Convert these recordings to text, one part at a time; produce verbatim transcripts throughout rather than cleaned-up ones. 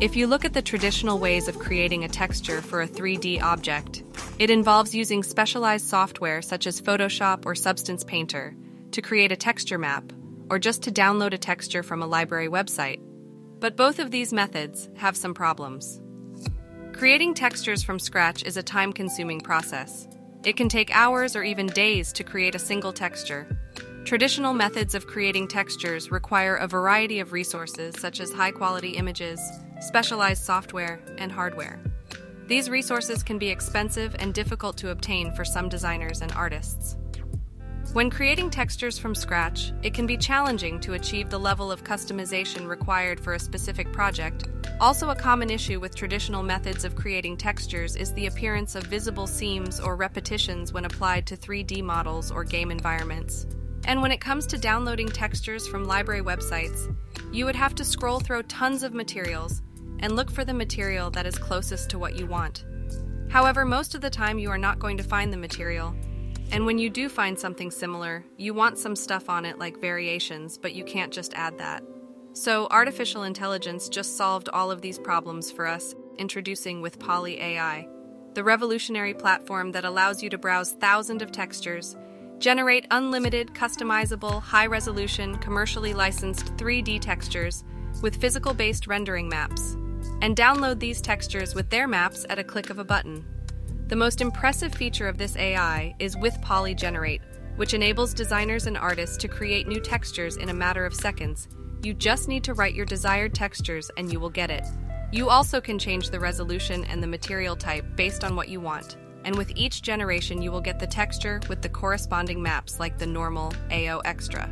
If you look at the traditional ways of creating a texture for a three D object, it involves using specialized software such as Photoshop or Substance Painter to create a texture map, or just to download a texture from a library website. But both of these methods have some problems. Creating textures from scratch is a time-consuming process. It can take hours or even days to create a single texture. Traditional methods of creating textures require a variety of resources such as high-quality images, specialized software, and hardware. These resources can be expensive and difficult to obtain for some designers and artists. When creating textures from scratch, it can be challenging to achieve the level of customization required for a specific project. Also, a common issue with traditional methods of creating textures is the appearance of visible seams or repetitions when applied to three D models or game environments. And when it comes to downloading textures from library websites, you would have to scroll through tons of materials and look for the material that is closest to what you want. However, most of the time you are not going to find the material, and when you do find something similar, you want some stuff on it like variations, but you can't just add that. So artificial intelligence just solved all of these problems for us, introducing WithPoly A I, the revolutionary platform that allows you to browse thousands of textures, generate unlimited, customizable, high-resolution, commercially licensed three D textures with physical-based rendering maps, and download these textures with their maps at a click of a button. The most impressive feature of this A I is WithPoly Generate, which enables designers and artists to create new textures in a matter of seconds. You just need to write your desired textures and you will get it. You also can change the resolution and the material type based on what you want, and with each generation you will get the texture with the corresponding maps like the normal, A O Extra.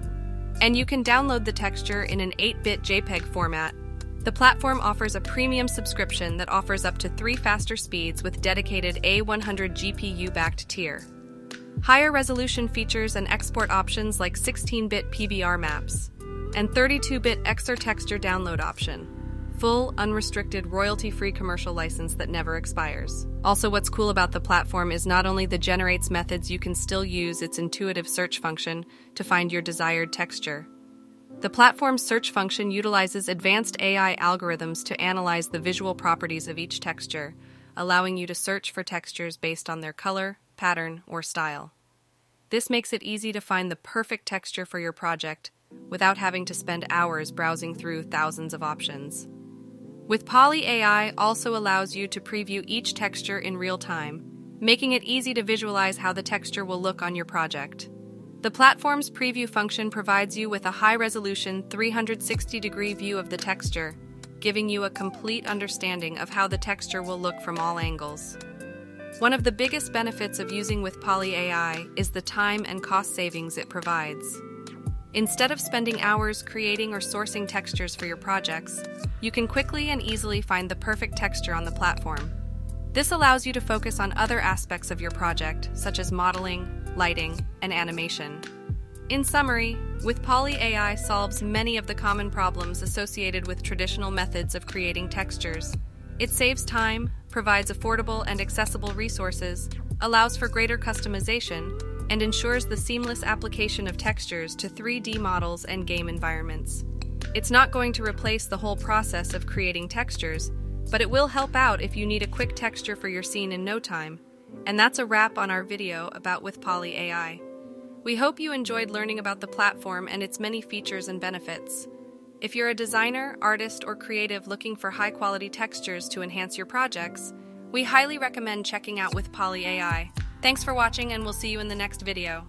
And you can download the texture in an eight bit JPEG format. The platform offers a premium subscription that offers up to three faster speeds with dedicated A one hundred G P U-backed tier. Higher resolution features and export options like sixteen bit P B R maps, and thirty-two bit X R texture download option. Full, unrestricted, royalty-free commercial license that never expires. Also, what's cool about the platform is not only the generates methods, you can still use its intuitive search function to find your desired texture. The platform's search function utilizes advanced A I algorithms to analyze the visual properties of each texture, allowing you to search for textures based on their color, pattern, or style. This makes it easy to find the perfect texture for your project without having to spend hours browsing through thousands of options. WithPoly A I also allows you to preview each texture in real time, making it easy to visualize how the texture will look on your project. The platform's preview function provides you with a high-resolution three hundred sixty degree view of the texture, giving you a complete understanding of how the texture will look from all angles. One of the biggest benefits of using WithPoly A I is the time and cost savings it provides. Instead of spending hours creating or sourcing textures for your projects, you can quickly and easily find the perfect texture on the platform. This allows you to focus on other aspects of your project, such as modeling, lighting, and animation. In summary, WithPoly A I solves many of the common problems associated with traditional methods of creating textures. It saves time, provides affordable and accessible resources, allows for greater customization, and ensures the seamless application of textures to three D models and game environments. It's not going to replace the whole process of creating textures, but it will help out if you need a quick texture for your scene in no time. And that's a wrap on our video about WithPoly A I. We hope you enjoyed learning about the platform and its many features and benefits. If you're a designer, artist, or creative looking for high-quality textures to enhance your projects, we highly recommend checking out WithPoly A I. Thanks for watching, and we'll see you in the next video.